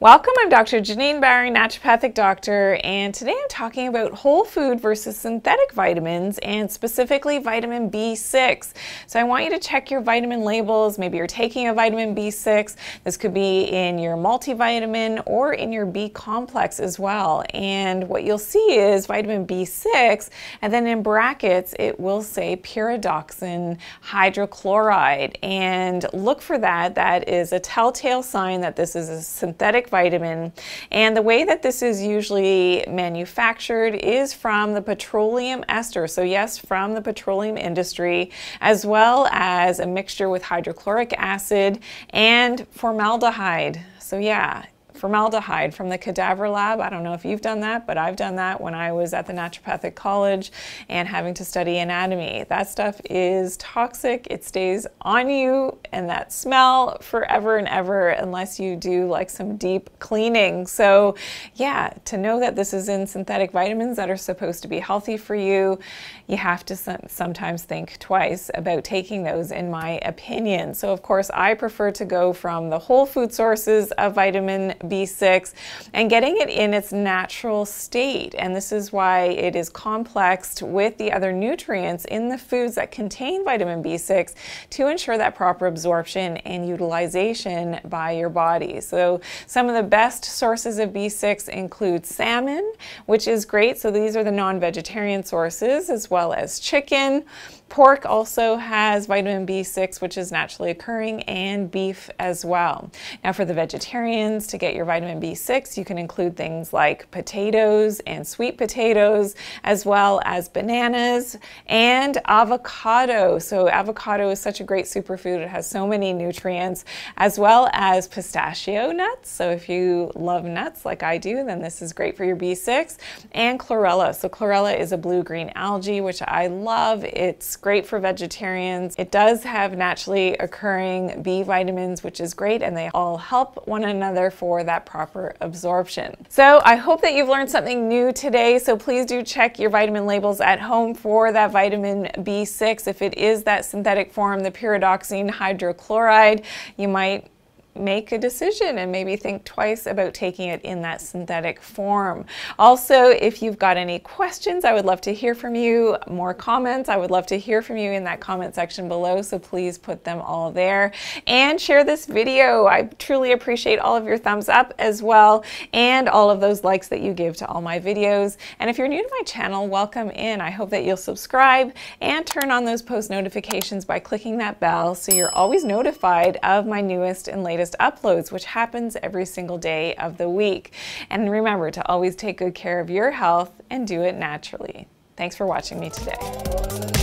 Welcome, I'm Dr. Janine Bowring, naturopathic doctor, and today I'm talking about whole food versus synthetic vitamins, and specifically vitamin B6. So I want you to check your vitamin labels. Maybe you're taking a vitamin B6. This could be in your multivitamin or in your B complex as well. And what you'll see is vitamin B6, and then in brackets it will say pyridoxine hydrochloride. And look for that. That is a telltale sign that this is a synthetic vitamin. And the way that this is usually manufactured is from the petroleum ester. So yes, from the petroleum industry, as well as a mixture with hydrochloric acid and formaldehyde. So yeah, formaldehyde from the cadaver lab. I don't know if you've done that, but I've done that when I was at the naturopathic college and having to study anatomy. That stuff is toxic. It stays on you and that smell forever and ever unless you do like some deep cleaning. So yeah, to know that this is in synthetic vitamins that are supposed to be healthy for you, you have to sometimes think twice about taking those, in my opinion. So of course, I prefer to go from the whole food sources of vitamin B6 and getting it in its natural state. And this is why it is complexed with the other nutrients in the foods that contain vitamin B6 to ensure that proper absorption and utilization by your body. So some of the best sources of B6 include salmon, which is great. So these are the non-vegetarian sources, as well as chicken. Pork also has vitamin B6, which is naturally occurring, and beef as well. Now for the vegetarians, to get your vitamin B6, you can include things like potatoes and sweet potatoes, as well as bananas and avocado. So avocado is such a great superfood. It has so many nutrients, as well as pistachio nuts. So if you love nuts like I do, then this is great for your B6, and chlorella. So chlorella is a blue-green algae, which I love. It's great for vegetarians. It does have naturally occurring B vitamins, which is great, and they all help one another for that proper absorption. So I hope that you've learned something new today. So please do check your vitamin labels at home for that vitamin B6. If it is that synthetic form, the pyridoxine hydrochloride, you might make a decision and maybe think twice about taking it in that synthetic form. Also, if you've got any questions, I would love to hear from you. More comments, I would love to hear from you in that comment section below, so please put them all there. And share this video. I truly appreciate all of your thumbs up as well, and all of those likes that you give to all my videos. And if you're new to my channel, welcome in. I hope that you'll subscribe and turn on those post notifications by clicking that bell, so you're always notified of my newest and latest uploads, which happens every single day of the week. And remember to always take good care of your health and do it naturally. Thanks for watching me today.